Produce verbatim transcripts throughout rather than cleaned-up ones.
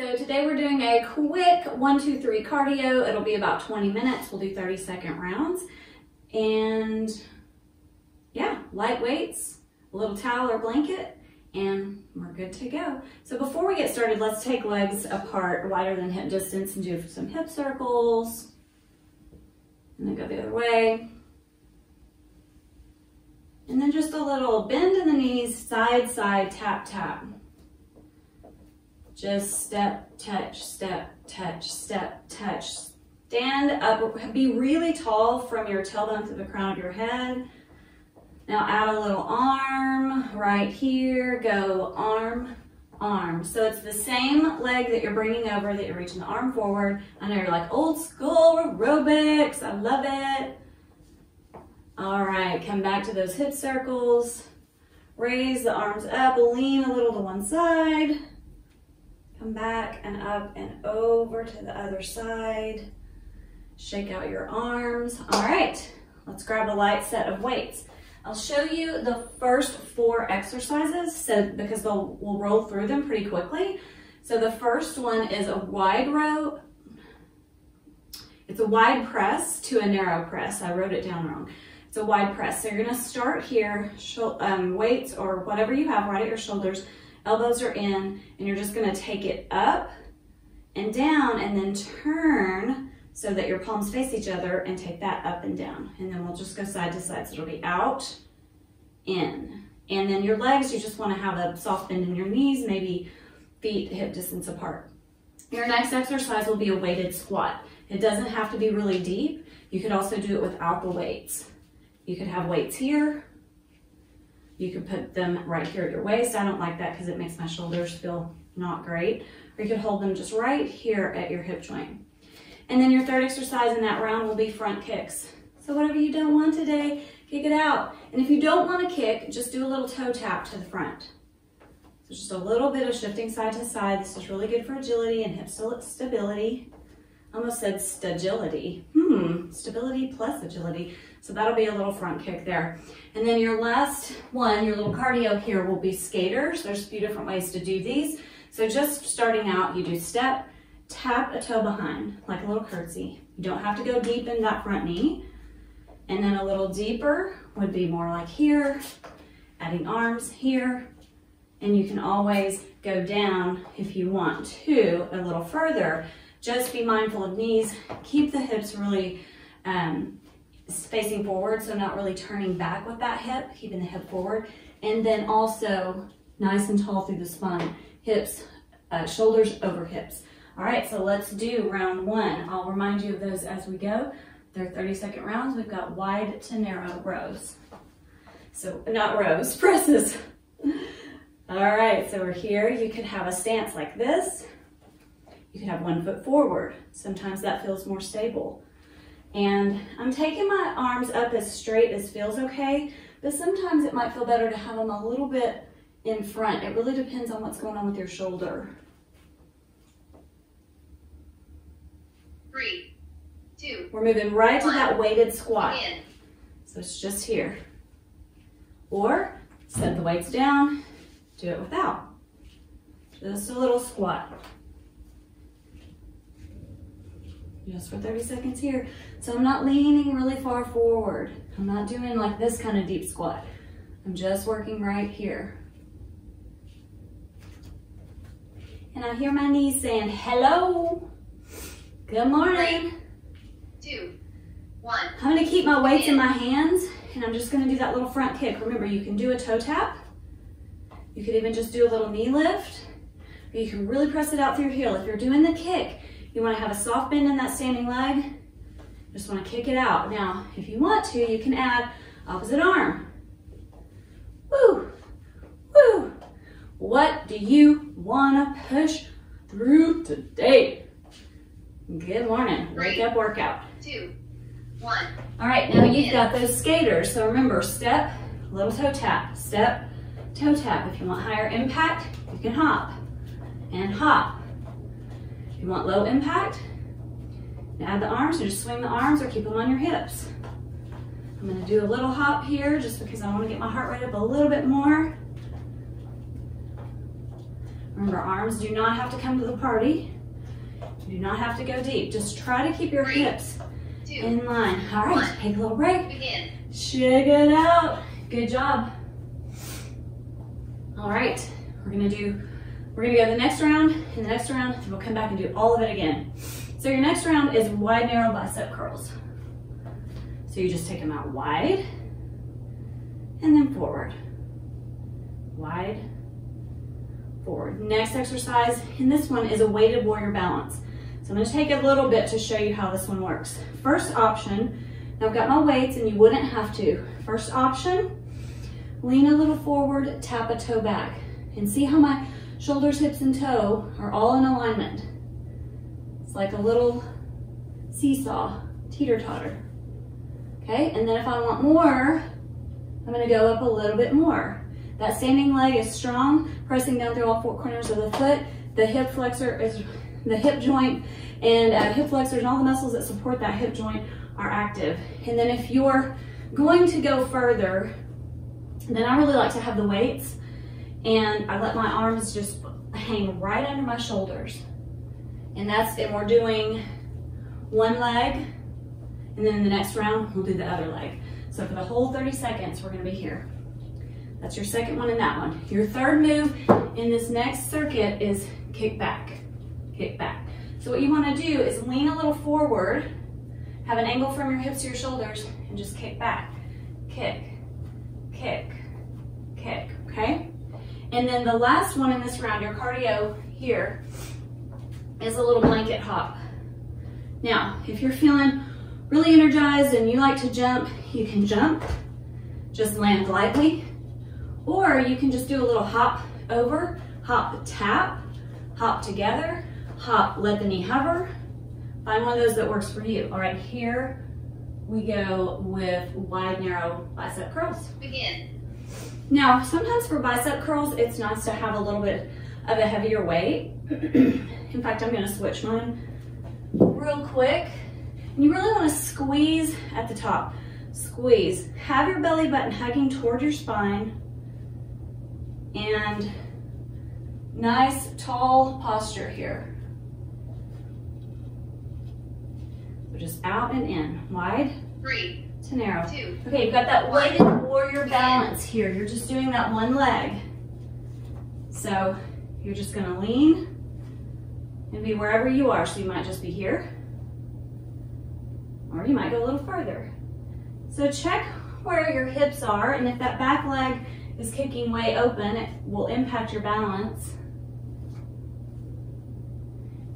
So today we're doing a quick one, two, three cardio. It'll be about twenty minutes. We'll do thirty second rounds. And yeah, light weights, a little towel or blanket, and we're good to go. So before we get started, let's take legs apart wider than hip distance and do some hip circles. And then go the other way. And then just a little bend in the knees, side, side, tap, tap. Just step, touch, step, touch, step, touch. Stand up, be really tall from your tailbone to the crown of your head. Now add a little arm right here, go arm, arm. So it's the same leg that you're bringing over that you're reaching the arm forward. I know you're like, old school aerobics, I love it. All right, come back to those hip circles. Raise the arms up, lean a little to one side. Come back and up and over to the other side. Shake out your arms. All right, let's grab a light set of weights. I'll show you the first four exercises so because we'll, we'll roll through them pretty quickly. So the first one is a wide row. It's a wide press to a narrow press. I wrote it down wrong. It's a wide press. So you're gonna start here, um, weights or whatever you have right at your shoulders, elbows are in, and you're just gonna take it up and down and then turn so that your palms face each other and take that up and down. And then we'll just go side to side. So it'll be out, in. And then your legs, you just wanna have a soft bend in your knees, maybe feet hip distance apart. Your next exercise will be a weighted squat. It doesn't have to be really deep. You could also do it without the weights. You could have weights here. You could put them right here at your waist. I don't like that because it makes my shoulders feel not great. Or you could hold them just right here at your hip joint. And then your third exercise in that round will be front kicks. So whatever you don't want today, kick it out. And if you don't want to kick, just do a little toe tap to the front. So just a little bit of shifting side to side. This is really good for agility and hip stability. Almost said stagility. Hmm, stability plus agility. So that'll be a little front kick there. And then your last one, your little cardio here will be skaters. There's a few different ways to do these. So just starting out, you do step, tap a toe behind, like a little curtsy. You don't have to go deep in that front knee. And then a little deeper would be more like here, adding arms here. And you can always go down if you want to a little further. Just be mindful of knees. Keep the hips really um, facing forward, so not really turning back with that hip, keeping the hip forward. And then also nice and tall through the spine, hips, uh, shoulders over hips. All right, so let's do round one. I'll remind you of those as we go. They're thirty second rounds. We've got wide to narrow rows. So not rows, presses. All right, so we're here. You could have a stance like this. You can have one foot forward. Sometimes that feels more stable. And I'm taking my arms up as straight as feels okay, but sometimes it might feel better to have them a little bit in front. It really depends on what's going on with your shoulder. Three, two, we're moving right one, to that weighted squat. In. So it's just here. Or set the weights down, do it without. Just a little squat. Just for thirty seconds here. So I'm not leaning really far forward. I'm not doing like this kind of deep squat. I'm just working right here. And I hear my knees saying, hello, good morning. Three, two, one. I'm gonna keep my weights in my hands and I'm just gonna do that little front kick. Remember, you can do a toe tap. You could even just do a little knee lift. Or you can really press it out through your heel. If you're doing the kick, you want to have a soft bend in that standing leg. Just want to kick it out. Now, if you want to, you can add opposite arm. Woo, woo. What do you want to push through today? Good morning. Wake up workout. Two, one. All right, now you've got those skaters. So remember, step, little toe tap, step, toe tap. If you want higher impact, you can hop and hop. You want low impact, add the arms or just swing the arms or keep them on your hips. I'm gonna do a little hop here just because I wanna get my heart rate up a little bit more. Remember, arms do not have to come to the party. You do not have to go deep. Just try to keep your Three, hips two, in line. All right, one. Take a little break. Begin. Shake it out. Good job. All right, we're gonna do, we're gonna go the next round and the next round, and we'll come back and do all of it again. So your next round is wide, narrow bicep curls. So you just take them out wide and then forward. Wide, forward. Next exercise, and this one is a weighted warrior balance. So I'm gonna take a little bit to show you how this one works. First option, now I've got my weights and you wouldn't have to. First option, lean a little forward, tap a toe back. And see how my shoulders, hips, and toe are all in alignment. It's like a little seesaw, teeter-totter. Okay, and then if I want more, I'm gonna go up a little bit more. That standing leg is strong, pressing down through all four corners of the foot. The hip flexor is, the hip joint and uh, hip flexors and all the muscles that support that hip joint are active. And then if you're going to go further, then I really like to have the weights and I let my arms just hang right under my shoulders. And that's it, we're doing one leg and then in the next round, we'll do the other leg. So for the whole thirty seconds, we're gonna be here. That's your second one and that one. Your third move in this next circuit is kick back, kick back. So what you wanna do is lean a little forward, have an angle from your hips to your shoulders and just kick back, kick, kick, kick, okay? And then the last one in this round, your cardio here, is a little blanket hop. Now, if you're feeling really energized and you like to jump, you can jump, just land lightly, or you can just do a little hop over, hop tap, hop together, hop, let the knee hover. Find one of those that works for you. All right, here we go with wide, narrow bicep curls. Begin. Now, sometimes for bicep curls, it's nice to have a little bit of a heavier weight. In fact, I'm gonna switch mine real quick. And you really wanna squeeze at the top. Squeeze, have your belly button hugging toward your spine and nice tall posture here. So just out and in, wide. Three. To narrow. Two, okay, you've got that weighted warrior balance here. You're just doing that one leg. So you're just gonna lean and be wherever you are. So you might just be here or you might go a little further. So check where your hips are and if that back leg is kicking way open, it will impact your balance.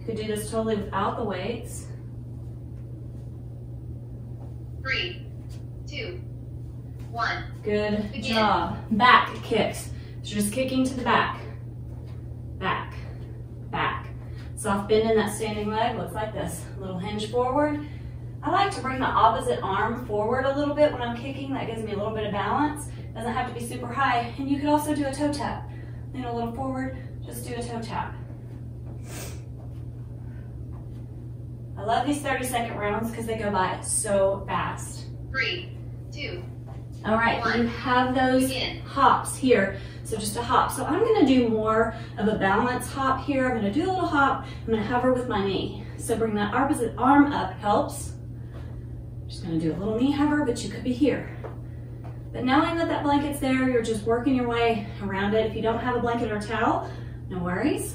You could do this totally without the weights. Three, two, one. Good Begin. Job. Back kicks. So just kicking to the back, back, back. Soft bend in that standing leg looks like this. A little hinge forward. I like to bring the opposite arm forward a little bit when I'm kicking. That gives me a little bit of balance. Doesn't have to be super high. And you could also do a toe tap. Lean a little forward, just do a toe tap. I love these thirty second rounds because they go by so fast. Three, two, all right, one. You have those Begin. Hops here. So just a hop. So I'm gonna do more of a balance hop here. I'm gonna do a little hop. I'm gonna hover with my knee. So bring that opposite arm up helps. I'm just gonna do a little knee hover, but you could be here. But knowing that that blanket's there, you're just working your way around it. If you don't have a blanket or a towel, no worries.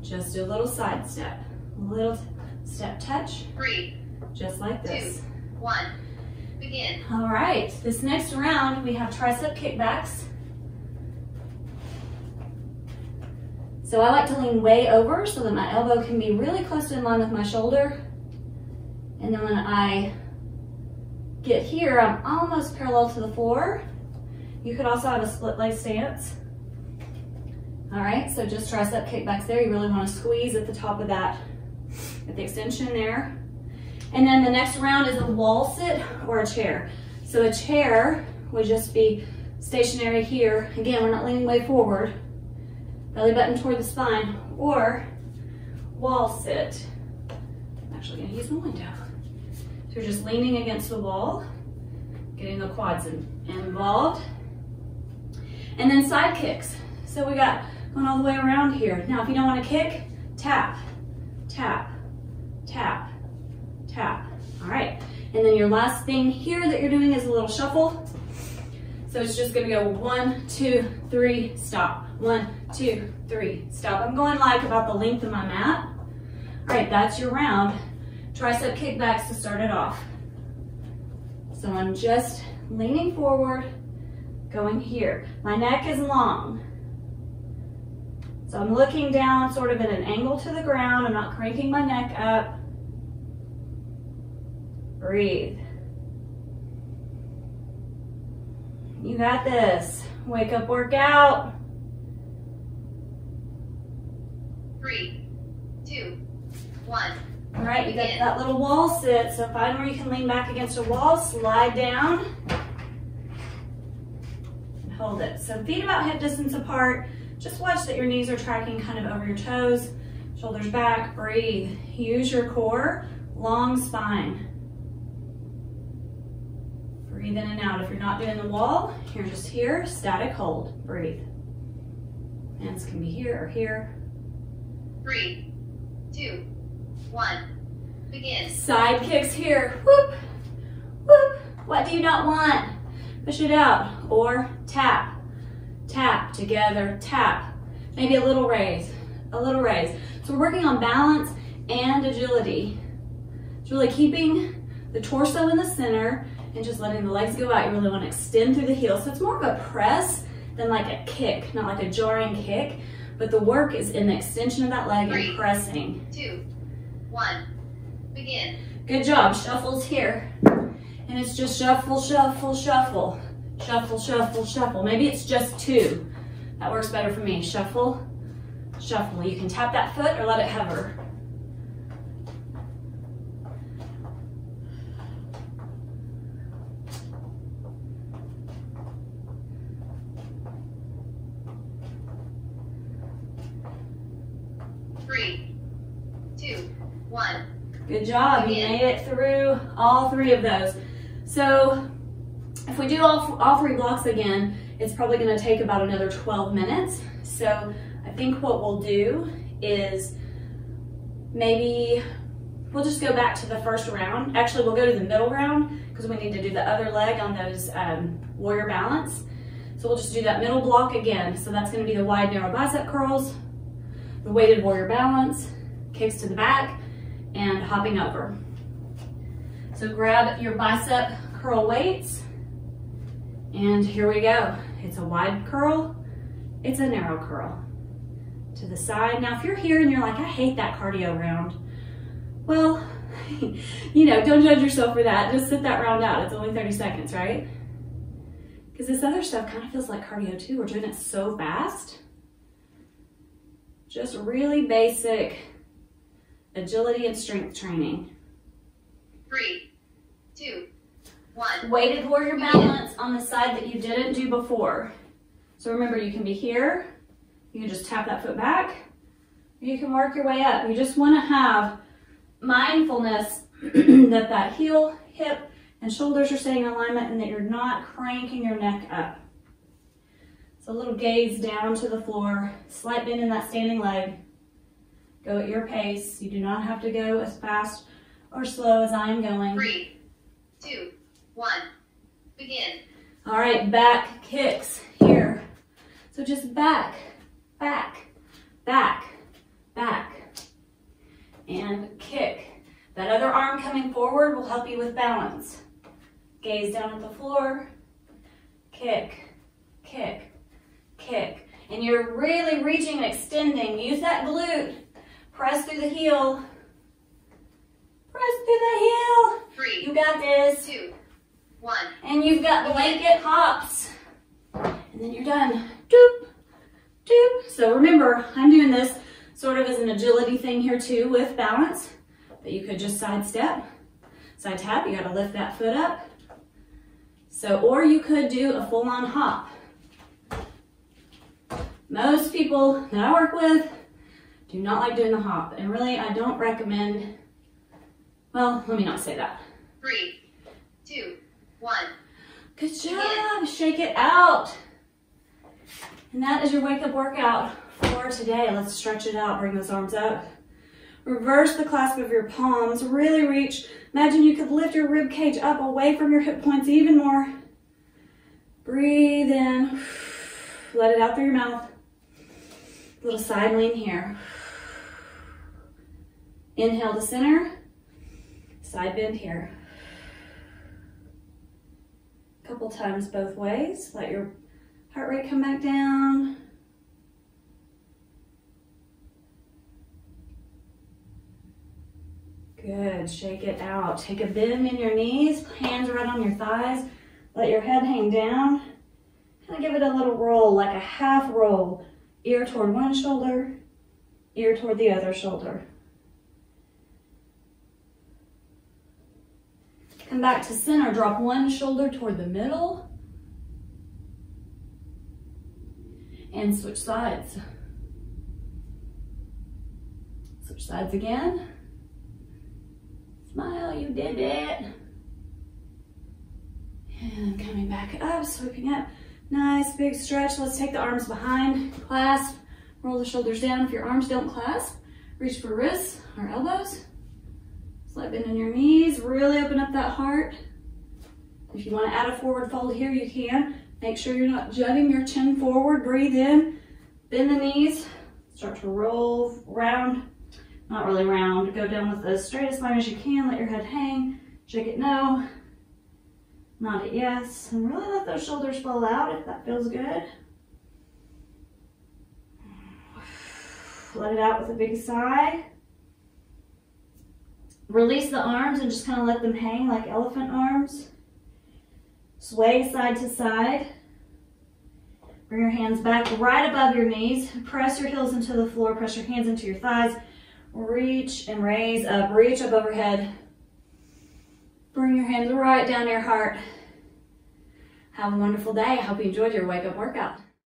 Just do a little side step, a little step touch. Three, just like this. Two, one, begin. All right, this next round, we have tricep kickbacks. So I like to lean way over so that my elbow can be really close to in line with my shoulder. And then when I get here, I'm almost parallel to the floor. You could also have a split leg stance. All right, so just tricep kickbacks there. You really wanna squeeze at the top of that, at the extension there. And then the next round is a wall sit or a chair. So a chair would just be stationary here. Again, we're not leaning way forward. Belly button toward the spine or wall sit. I'm actually gonna use my window. So you're just leaning against the wall, getting the quads involved. And then side kicks. So we got going all the way around here. Now, if you don't want to kick, tap, tap, tap, tap. All right. And then your last thing here that you're doing is a little shuffle. So it's just going to go one, two, three, stop. One, two, three, stop. I'm going like about the length of my mat. All right, that's your round. Tricep kickbacks to start it off. So I'm just leaning forward, going here. My neck is long. So I'm looking down sort of at an angle to the ground. I'm not cranking my neck up. Breathe. You got this. Wake up, workout. Three, two, one. All right, you got that little wall sit. So find where you can lean back against a wall, slide down, and hold it. So feet about hip distance apart. Just watch that your knees are tracking kind of over your toes, shoulders back, breathe. Use your core, long spine. Breathe in and out. If you're not doing the wall, you're just here, static hold, breathe. Hands can be here or here. Three, two, one, begin. Side kicks here, whoop, whoop. What do you not want? Push it out or tap, tap, together, tap. Maybe a little raise, a little raise. So we're working on balance and agility. It's really keeping the torso in the center and just letting the legs go out. You really want to extend through the heels. So it's more of a press than like a kick, not like a jarring kick, but the work is in the extension of that leg Three, and pressing. Two, one, begin. Good job, shuffles here. And it's just shuffle, shuffle, shuffle. Shuffle, shuffle, shuffle. Maybe it's just two. That works better for me. Shuffle, shuffle. You can tap that foot or let it hover. Good job, you made it through all three of those. So if we do all, all three blocks again, it's probably gonna take about another twelve minutes. So I think what we'll do is maybe we'll just go back to the first round. Actually, we'll go to the middle round because we need to do the other leg on those um, warrior balance. So we'll just do that middle block again. So that's gonna be the wide, narrow bicep curls, the weighted warrior balance, kicks to the back, and hopping over. So grab your bicep curl weights, and here we go. It's a wide curl, it's a narrow curl. To the side. Now, if you're here and you're like, I hate that cardio round, well, you know, don't judge yourself for that. Just sit that round out. It's only thirty seconds, right? Because this other stuff kind of feels like cardio too. We're doing it so fast. Just really basic agility and strength training. Three, two, one. Weighted warrior balance on the side that you didn't do before. So remember, you can be here, you can just tap that foot back, or you can work your way up. You just want to have mindfulness that that heel, hip, and shoulders are staying in alignment and that you're not cranking your neck up. So a little gaze down to the floor, slight bend in that standing leg. Go at your pace. You do not have to go as fast or slow as I am going. Three, two, one, begin. All right, back kicks here. So just back, back, back, back, and kick. That other arm coming forward will help you with balance. Gaze down at the floor, kick, kick, kick. And you're really reaching and extending. Use that glute. Press through the heel. Press through the heel. Three. You got this. Two. One. And you've got blanket hops. And then you're done. Doop. Doop. So remember, I'm doing this sort of as an agility thing here too with balance. But you could just side step, side tap. You got to lift that foot up. So, or you could do a full-on hop. Most people that I work with do not like doing the hop, and really I don't recommend, well, let me not say that. Three, two, one. Good job, shake it out. And that is your wake up workout for today. Let's stretch it out, bring those arms up. Reverse the clasp of your palms, really reach. Imagine you could lift your rib cage up away from your hip points even more. Breathe in, let it out through your mouth. Little side lean here. Inhale to center, side bend here. A couple times both ways. Let your heart rate come back down. Good, shake it out. Take a bend in your knees, hands right on your thighs. Let your head hang down. Kind of give it a little roll, like a half roll. Ear toward one shoulder, ear toward the other shoulder. Come back to center, drop one shoulder toward the middle. And switch sides. Switch sides again. Smile, you did it. And coming back up, sweeping up. Nice big stretch. Let's take the arms behind, clasp, roll the shoulders down. If your arms don't clasp, reach for wrists or elbows. Slide bend in your knees, really open up that heart. If you want to add a forward fold here, you can. Make sure you're not jutting your chin forward. Breathe in, bend the knees, start to roll round. Not really round, go down with the straightest line as you can, let your head hang, shake it no, nod it yes, and really let those shoulders fall out if that feels good. Let it out with a big sigh. Release the arms and just kind of let them hang like elephant arms. Sway side to side. Bring your hands back right above your knees, press your heels into the floor, press your hands into your thighs. Reach and raise up, reach up overhead. Bring your hands right down to your heart. Have a wonderful day. I hope you enjoyed your wake up workout.